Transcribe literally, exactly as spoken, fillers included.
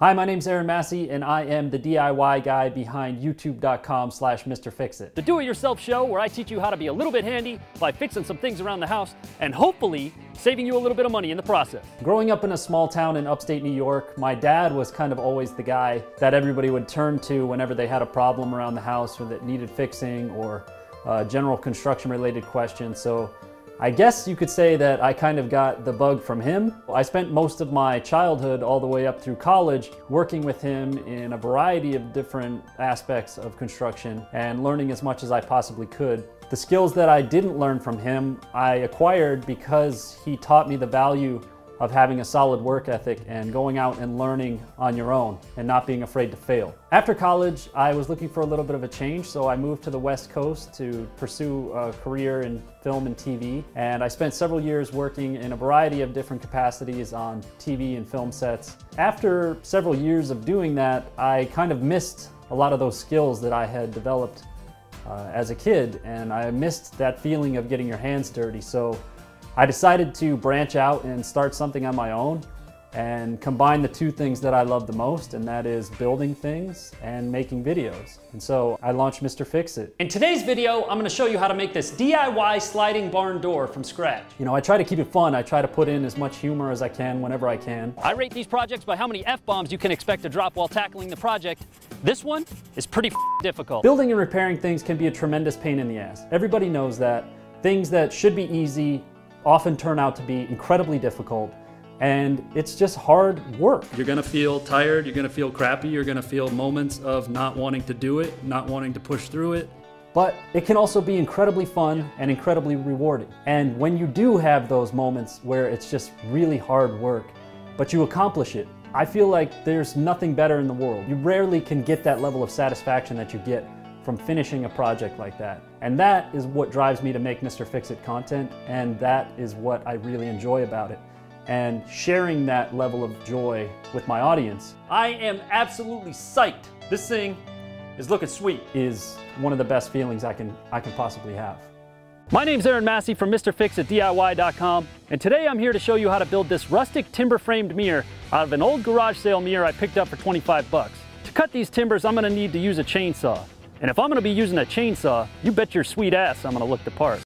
Hi, my name's Aaron Massey, and I am the D I Y guy behind YouTube dot com slash Mister Fixit. The do-it-yourself show where I teach you how to be a little bit handy by fixing some things around the house and hopefully saving you a little bit of money in the process. Growing up in a small town in upstate New York, my dad was kind of always the guy that everybody would turn to whenever they had a problem around the house or that needed fixing or uh, general construction-related questions. So I guess you could say that I kind of got the bug from him. I spent most of my childhood all the way up through college working with him in a variety of different aspects of construction and learning as much as I possibly could. The skills that I didn't learn from him, I acquired because he taught me the value of having a solid work ethic and going out and learning on your own and not being afraid to fail. After college, I was looking for a little bit of a change, so I moved to the West Coast to pursue a career in film and T V. And I spent several years working in a variety of different capacities on T V and film sets. After several years of doing that, I kind of missed a lot of those skills that I had developed uh, as a kid, and I missed that feeling of getting your hands dirty. So I decided to branch out and start something on my own and combine the two things that I love the most, and that is building things and making videos. And so I launched MrFixit. In today's video, I'm gonna show you how to make this D I Y sliding barn door from scratch. You know, I try to keep it fun. I try to put in as much humor as I can whenever I can. I rate these projects by how many F-bombs you can expect to drop while tackling the project. This one is pretty difficult. Building and repairing things can be a tremendous pain in the ass. Everybody knows that. Things that should be easy often turn out to be incredibly difficult, and it's just hard work. You're gonna feel tired, you're gonna feel crappy, you're gonna feel moments of not wanting to do it, not wanting to push through it. But it can also be incredibly fun and incredibly rewarding. And when you do have those moments where it's just really hard work, but you accomplish it, I feel like there's nothing better in the world. You rarely can get that level of satisfaction that you get from finishing a project like that. And that is what drives me to make MrFixit content, and that is what I really enjoy about it, and sharing that level of joy with my audience. I am absolutely psyched. This thing is looking sweet. Is one of the best feelings I can, I can possibly have. My name's Aaron Massey from Mister Fixit D I Y dot com, and today I'm here to show you how to build this rustic timber framed mirror out of an old garage sale mirror I picked up for twenty-five bucks. To cut these timbers, I'm gonna need to use a chainsaw. And if I'm gonna be using a chainsaw, you bet your sweet ass I'm gonna look the part.